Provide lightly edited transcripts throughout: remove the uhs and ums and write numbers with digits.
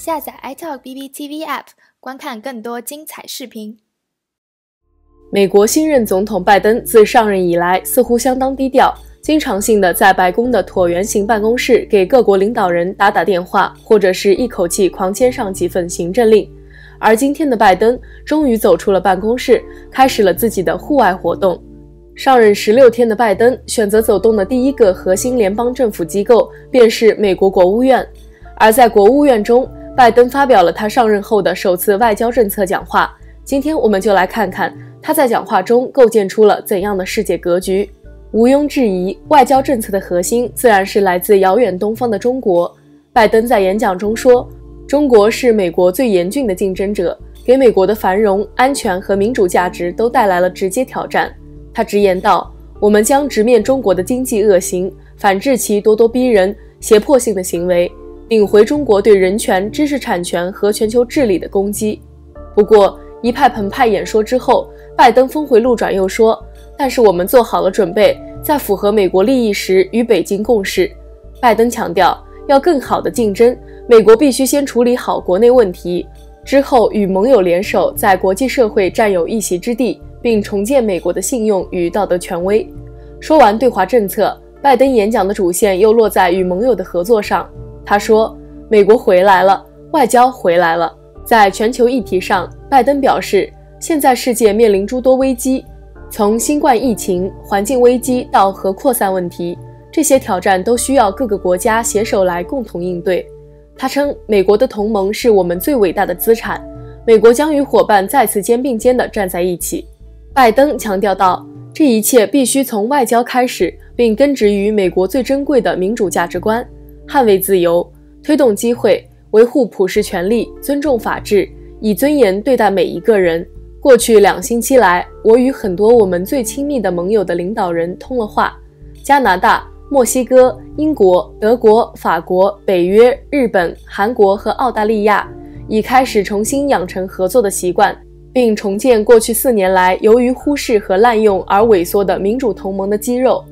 下载 iTalk BBTV App， 观看更多精彩视频。美国新任总统拜登自上任以来，似乎相当低调，经常性的在白宫的椭圆形办公室给各国领导人打电话，或者是一口气狂签上几份行政令。而今天的拜登终于走出了办公室，开始了自己的户外活动。 上任16天的拜登选择走动的第一个核心联邦政府机构便是美国国务院，而在国务院中，拜登发表了他上任后的首次外交政策讲话。今天我们就来看看他在讲话中构建出了怎样的世界格局。毋庸置疑，外交政策的核心自然是来自遥远东方的中国。拜登在演讲中说：“中国是美国最严峻的竞争者，给美国的繁荣、安全和民主价值都带来了直接挑战。” 他直言道：“我们将直面中国的经济恶行，反制其咄咄逼人、胁迫性的行为，顶回中国对人权、知识产权和全球治理的攻击。”不过，一派澎湃演说之后，拜登峰回路转，又说：“但是我们做好了准备，在符合美国利益时与北京共事。”拜登强调，要更好的竞争，美国必须先处理好国内问题，之后与盟友联手，在国际社会占有一席之地， 并重建美国的信用与道德权威。说完对华政策，拜登演讲的主线又落在与盟友的合作上。他说：“美国回来了，外交回来了。”在全球议题上，拜登表示，现在世界面临诸多危机，从新冠疫情、环境危机到核扩散问题，这些挑战都需要各个国家携手来共同应对。他称，美国的同盟是我们最伟大的资产，美国将与伙伴再次肩并肩地站在一起。 拜登强调道：“这一切必须从外交开始，并根植于美国最珍贵的民主价值观，捍卫自由，推动机会，维护普世权利，尊重法治，以尊严对待每一个人。”过去2星期来，我与很多我们最亲密的盟友的领导人通了话，加拿大、墨西哥、英国、德国、法国、北约、日本、韩国和澳大利亚，已开始重新养成合作的习惯， 并重建过去4年来由于忽视和滥用而萎缩的民主同盟的肌肉。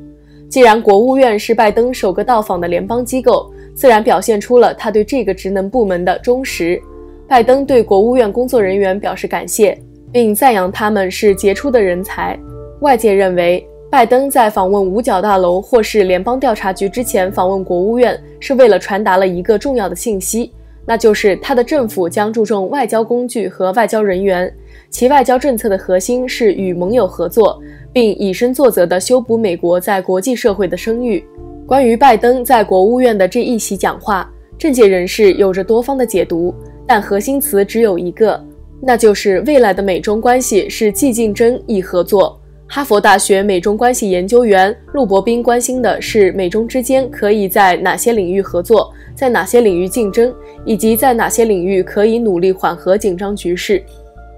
既然国务院是拜登首个到访的联邦机构，自然表现出了他对这个职能部门的忠实。拜登对国务院工作人员表示感谢，并赞扬他们是杰出的人才。外界认为，拜登在访问五角大楼或是联邦调查局之前访问国务院，是为了传达了一个重要的信息，那就是他的政府将注重外交工具和外交人员。 其外交政策的核心是与盟友合作，并以身作则地修补美国在国际社会的声誉。关于拜登在国务院的这一席讲话，政界人士有着多方的解读，但核心词只有一个，那就是未来的美中关系是既竞争亦合作。哈佛大学美中关系研究员陆博斌关心的是美中之间可以在哪些领域合作，在哪些领域竞争，以及在哪些领域可以努力缓和紧张局势。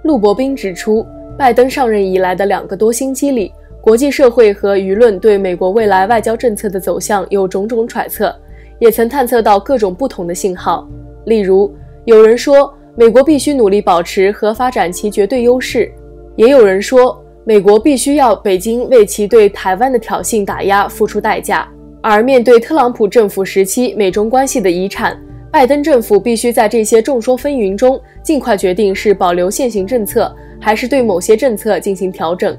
陆博斌指出，拜登上任以来的2个多星期里，国际社会和舆论对美国未来外交政策的走向有种种揣测，也曾探测到各种不同的信号。例如，有人说美国必须努力保持和发展其绝对优势；也有人说美国必须要北京为其对台湾的挑衅打压付出代价。而面对特朗普政府时期美中关系的遗产， 拜登政府必须在这些众说纷纭中尽快决定是保留现行政策，还是对某些政策进行调整。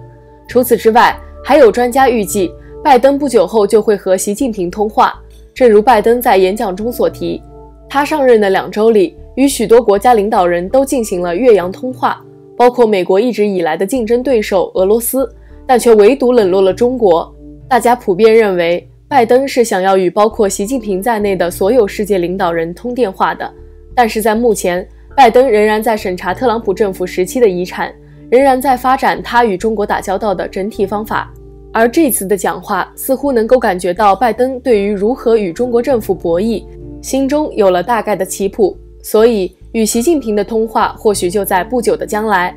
除此之外，还有专家预计，拜登不久后就会和习近平通话。正如拜登在演讲中所提，他上任的2周里，与许多国家领导人都进行了越洋通话，包括美国一直以来的竞争对手俄罗斯，但却唯独冷落了中国。大家普遍认为， 拜登是想要与包括习近平在内的所有世界领导人通电话的，但是在目前，拜登仍然在审查特朗普政府时期的遗产，仍然在发展他与中国打交道的整体方法。而这次的讲话似乎能够感觉到拜登对于如何与中国政府博弈，心中有了大概的棋谱，所以与习近平的通话或许就在不久的将来。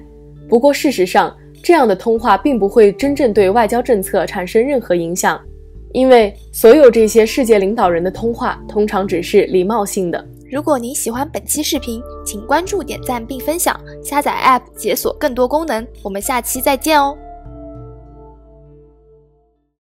不过事实上，这样的通话并不会真正对外交政策产生任何影响， 因为所有这些世界领导人的通话通常只是礼貌性的。如果您喜欢本期视频，请关注、点赞并分享，下载 App 解锁更多功能。我们下期再见哦！